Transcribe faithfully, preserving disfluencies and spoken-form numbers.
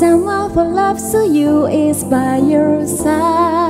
someone for love so you is by your side.